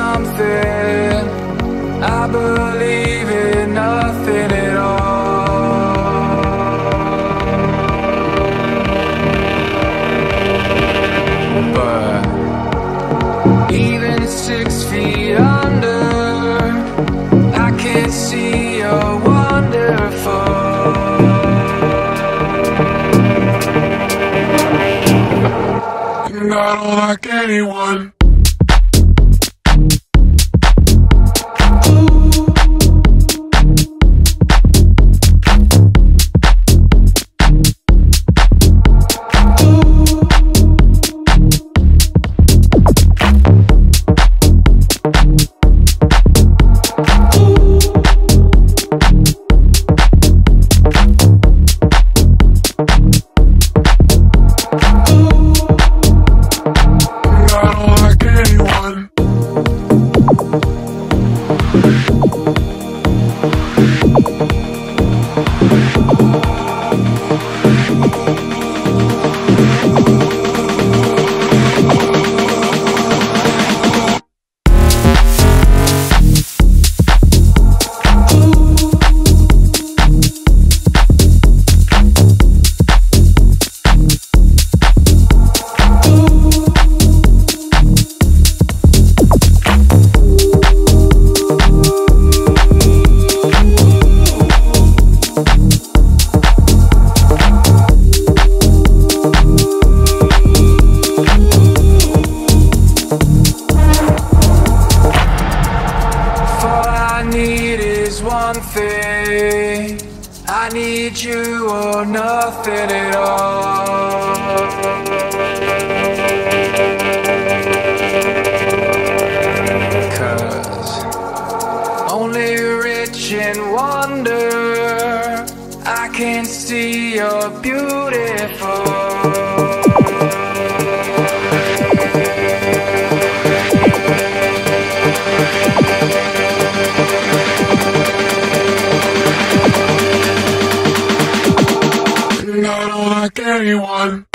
something, I believe in nothing at all. But even 6 feet under, I can't see your wonderful. I don't like anyone. I need you or nothing at all. 'Cause only rich in wonder, I can see you're beautiful. Anyone.